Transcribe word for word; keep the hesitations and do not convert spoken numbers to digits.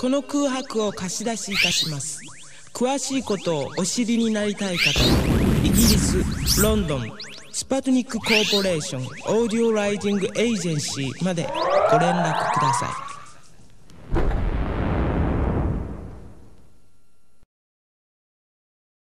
この空白を貸し出しいたします。詳しいことをお知りになりたい方、イギリス、ロンドン、スパトニックコーポレーションオーディオライティングエージェンシーまでご連絡ください。